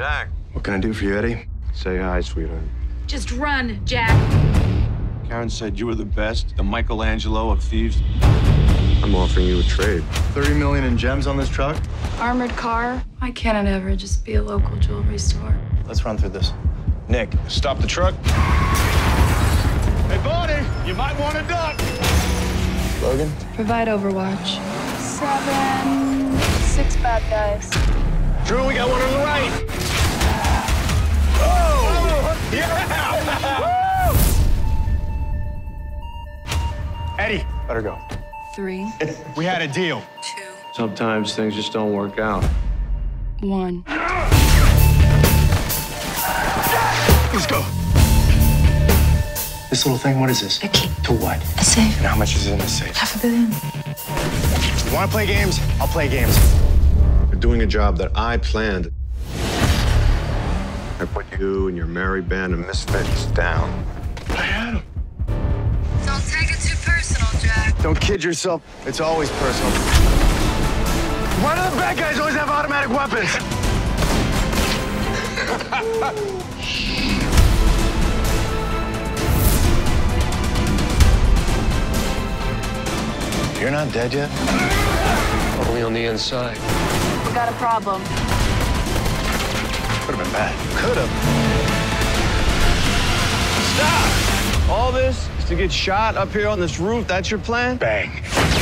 Jack. What can I do for you, Eddie? Say hi, sweetheart. Just run, Jack. Karen said you were the best, the Michelangelo of thieves. I'm offering you a trade. 30 million in gems on this truck? Armored car? Why can't it ever just be a local jewelry store? Let's run through this. Nick, stop the truck. Hey, Bonnie, you might want to duck. Logan? Provide overwatch. 7, 6 bad guys. Drew, we got one on the right. Oh! Yeah! Woo! Eddie, let her go. 3. We had a deal. 2. Sometimes things just don't work out. 1. Let's go. This little thing, what is this? A key. To what? A safe. And how much is in the safe? $500 million. You want to play games? I'll play games. You're doing a job that I planned. I put you and your merry band of misfits down. I had him. Don't take it too personal, Jack. Don't kid yourself. It's always personal. Why do the bad guys always have automatic weapons? You're not dead yet? Only on the inside. We got a problem. Could have been bad. Could have. Stop! All this is to get shot up here on this roof? That's your plan? Bang.